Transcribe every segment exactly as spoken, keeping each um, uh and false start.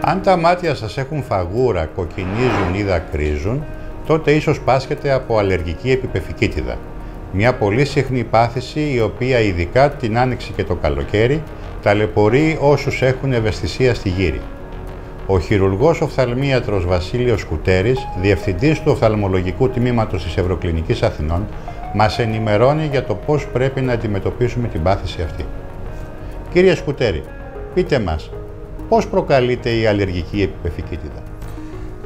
Αν τα μάτια σας έχουν φαγούρα, κοκκινίζουν ή δακρύζουν, τότε ίσως πάσχετε από αλλεργική επιπεφικίτιδα, μια πολύ συχνή πάθηση η οποία ειδικά την άνοιξη και το καλοκαίρι ταλαιπωρεί όσους έχουν ευαισθησία στη γύρι. Ο χειρουργός οφθαλμίατρος Βασίλειος Σκουτέρης, διευθυντής του οφθαλμολογικού τμήματος της Ευρωκλινικής Αθηνών, μας ενημερώνει για το πώς πρέπει να αντιμετωπίσουμε την πάθηση αυτή. Κύριε Σκουτέρη, πείτε μας, πώς προκαλείται η αλλεργική επιπεφικίτιδα?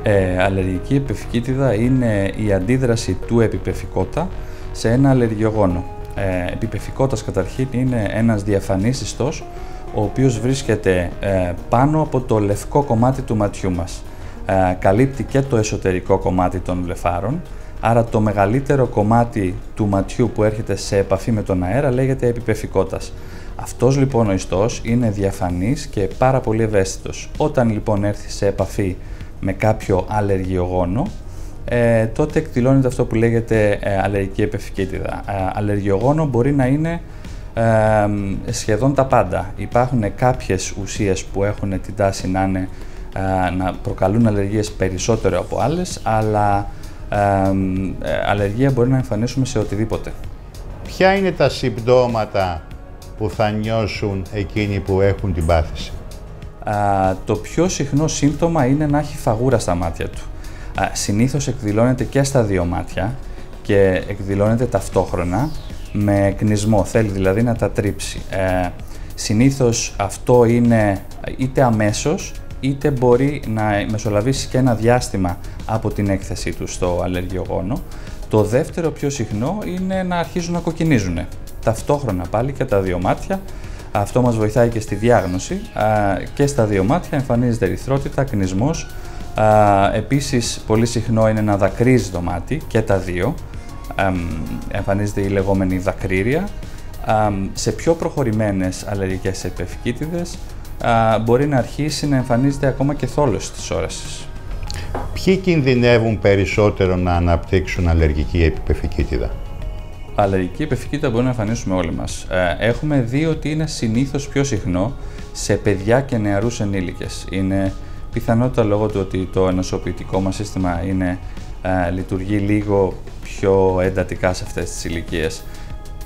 Ε, αλλεργική επιπεφικίτιδα είναι η αντίδραση του επιπεφικότα σε ένα αλλεργιογόνο. Ε, επιπεφικότας καταρχήν είναι ένας διαφανής ιστός, ο οποίος βρίσκεται ε, πάνω από το λευκό κομμάτι του ματιού μας. Ε, καλύπτει και το εσωτερικό κομμάτι των βλεφάρων, άρα το μεγαλύτερο κομμάτι του ματιού που έρχεται σε επαφή με τον αέρα λέγεται επιπεφικότας. Αυτός λοιπόν ο ιστός είναι διαφανής και πάρα πολύ ευαίσθητος. Όταν λοιπόν έρθει σε επαφή με κάποιο αλλεργιογόνο, ε, τότε εκδηλώνεται αυτό που λέγεται ε, αλλεργική επιπεφικίτιδα. Ε, αλλεργιογόνο μπορεί να είναι Ε, σχεδόν τα πάντα. Υπάρχουν κάποιες ουσίες που έχουν την τάση να, είναι, ε, να προκαλούν αλλεργίες περισσότερο από άλλες, αλλά ε, ε, αλλεργία μπορεί να εμφανίσουμε σε οτιδήποτε. Ποια είναι τα συμπτώματα που θα νιώσουν εκείνοι που έχουν την πάθηση? Ε, το πιο συχνό σύμπτωμα είναι να έχει φαγούρα στα μάτια του. Ε, συνήθως εκδηλώνεται και στα δύο μάτια και εκδηλώνεται ταυτόχρονα με κνισμό, θέλει δηλαδή να τα τρίψει. Ε, συνήθως αυτό είναι είτε αμέσως, είτε μπορεί να μεσολαβήσει και ένα διάστημα από την έκθεσή του στο αλλεργιογόνο. Το δεύτερο πιο συχνό είναι να αρχίζουν να κοκκινίζουν ταυτόχρονα πάλι και τα δύο μάτια. Αυτό μας βοηθάει και στη διάγνωση. Ε, και στα δύο μάτια εμφανίζεται ερυθρότητα, κνισμός. Ε, επίσης πολύ συχνό είναι να δακρύζει το μάτι και τα δύο. Εμφανίζεται η λεγόμενη δακρύρια. Σε πιο προχωρημένες αλλεργικές επιπεφικίτιδες μπορεί να αρχίσει να εμφανίζεται ακόμα και θόλωση της όρασης. Ποιοι κινδυνεύουν περισσότερο να αναπτύξουν αλλεργική επιπεφικίτιδα? Αλλεργική επιπεφικίτιδα μπορεί να εμφανίσουμε όλοι μας. Έχουμε δει ότι είναι συνήθως πιο συχνό σε παιδιά και νεαρούς ενήλικες. Είναι πιθανότητα λόγω του ότι το ενοσοποιητικό μας σύστημα είναι, λειτουργεί λίγο πιο εντατικά σε αυτές τις ηλικίες.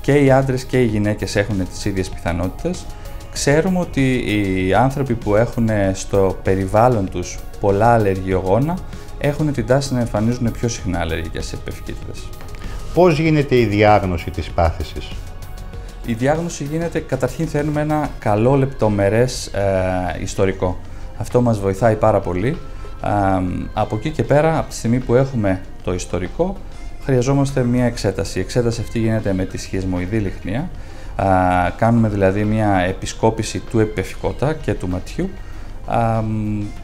Και οι άντρες και οι γυναίκες έχουν τις ίδιες πιθανότητες. Ξέρουμε ότι οι άνθρωποι που έχουν στο περιβάλλον τους πολλά αλλεργιογόνα έχουν την τάση να εμφανίζουν πιο συχνά αλλεργικές επιπεφικίτιδες. Πώς γίνεται η διάγνωση της πάθησης? Η διάγνωση γίνεται, καταρχήν θέλουμε ένα καλό λεπτομερές ε, ιστορικό. Αυτό μας βοηθάει πάρα πολύ. Ε, από εκεί και πέρα, από τη στιγμή που έχουμε το ιστορικό, χρειαζόμαστε μία εξέταση. Η εξέταση αυτή γίνεται με τη σχισμοειδή λιχνία. Α, κάνουμε δηλαδή μία επισκόπηση του επιπεφικότα και του ματιού α,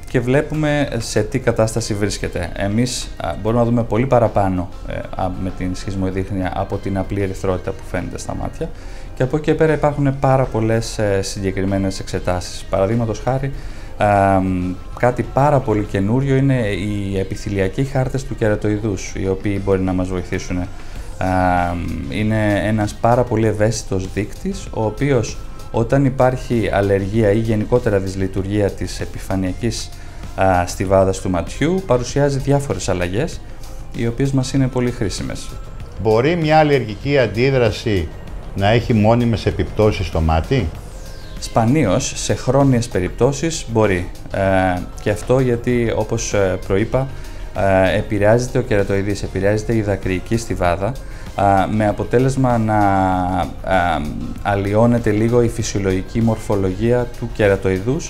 και βλέπουμε σε τι κατάσταση βρίσκεται. Εμείς α, μπορούμε να δούμε πολύ παραπάνω α, με την σχισμοειδή λιχνία από την απλή ερυθρότητα που φαίνεται στα μάτια. Και από εκεί και πέρα υπάρχουν πάρα πολλές συγκεκριμένες εξετάσεις. Παραδείγματος χάρη, Uh, κάτι πάρα πολύ καινούριο είναι οι επιθυλιακοί χάρτες του κερατοειδούς, οι οποίοι μπορεί να μας βοηθήσουν. Uh, είναι ένας πάρα πολύ ευαίσθητος δείκτης, ο οποίος όταν υπάρχει αλλεργία ή γενικότερα δυσλειτουργία της επιφανειακής uh, στιβάδας του ματιού, παρουσιάζει διάφορες αλλαγές, οι οποίες μας είναι πολύ χρήσιμες. Μπορεί μια αλλεργική αντίδραση να έχει μόνιμες επιπτώσεις στο μάτι? Σπανίως, σε χρόνιες περιπτώσεις μπορεί ε, και αυτό γιατί, όπως προείπα, ε, επηρεάζεται ο κερατοειδής, επηρεάζεται η δακρυϊκή στιβάδα ε, με αποτέλεσμα να ε, αλλοιώνεται λίγο η φυσιολογική μορφολογία του κερατοειδούς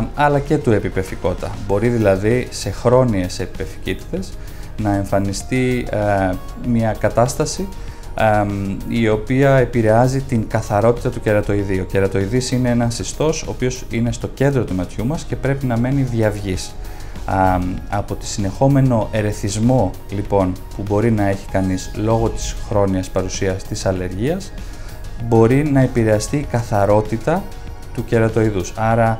ε, αλλά και του επιπεφικότα. Μπορεί δηλαδή σε χρόνιες επιπεφικίτιδες να εμφανιστεί ε, μια κατάσταση η οποία επηρεάζει την καθαρότητα του κερατοειδή. Ο κερατοειδής είναι ένας ιστός ο οποίος είναι στο κέντρο του ματιού μας και πρέπει να μένει διαυγής. Από τη συνεχόμενο ερεθισμό λοιπόν που μπορεί να έχει κανείς λόγω της χρόνιας παρουσίας της αλλεργίας, μπορεί να επηρεαστεί η καθαρότητα του κερατοειδούς. Άρα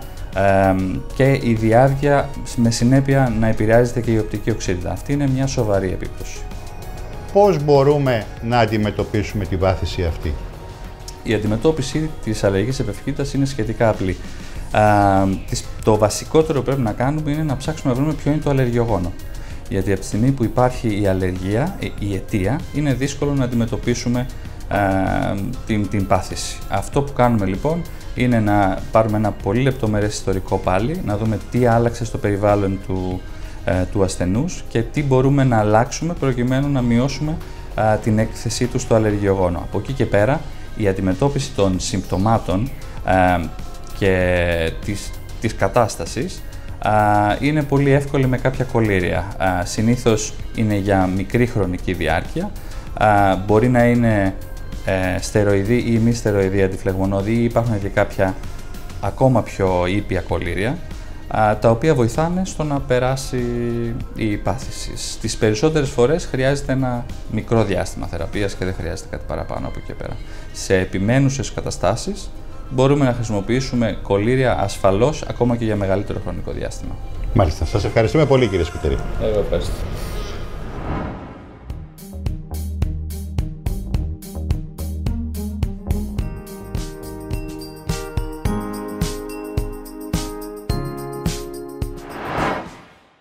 ε, και η διάβγεια με συνέπεια να επηρεάζεται και η οπτική οξύτητα. Αυτή είναι μια σοβαρή επίπτωση. Πώς μπορούμε να αντιμετωπίσουμε την πάθηση αυτή? Η αντιμετώπιση της αλλεργικής επιπεφικίτιδας είναι σχετικά απλή. Το βασικότερο που πρέπει να κάνουμε είναι να ψάξουμε να βρούμε ποιο είναι το αλλεργιογόνο. Γιατί από τη στιγμή που υπάρχει η αλλεργία, η αιτία, είναι δύσκολο να αντιμετωπίσουμε την, την πάθηση. Αυτό που κάνουμε λοιπόν είναι να πάρουμε ένα πολύ λεπτομερές ιστορικό πάλι, να δούμε τι άλλαξε στο περιβάλλον του, του ασθενούς και τι μπορούμε να αλλάξουμε προκειμένου να μειώσουμε την έκθεσή του στο αλλεργιογόνο. Από εκεί και πέρα η αντιμετώπιση των συμπτωμάτων και της, της κατάστασης είναι πολύ εύκολη με κάποια κολλήρια. Συνήθως είναι για μικρή χρονική διάρκεια, μπορεί να είναι στεροειδή ή μη στεροειδή αντιφλεγμονώδη ή υπάρχουν και κάποια ακόμα πιο ήπια κολλήρια, τα οποία βοηθάνε στο να περάσει η πάθηση. Τις περισσότερες φορές χρειάζεται ένα μικρό διάστημα θεραπείας και δεν χρειάζεται κάτι παραπάνω από εκεί πέρα. Σε επιμένουσες καταστάσεις μπορούμε να χρησιμοποιήσουμε κολλήρια ασφαλώς ακόμα και για μεγαλύτερο χρονικό διάστημα. Μάλιστα. Σας ευχαριστούμε πολύ κύριε Σκουτέρη. Εγώ ευχαριστώ.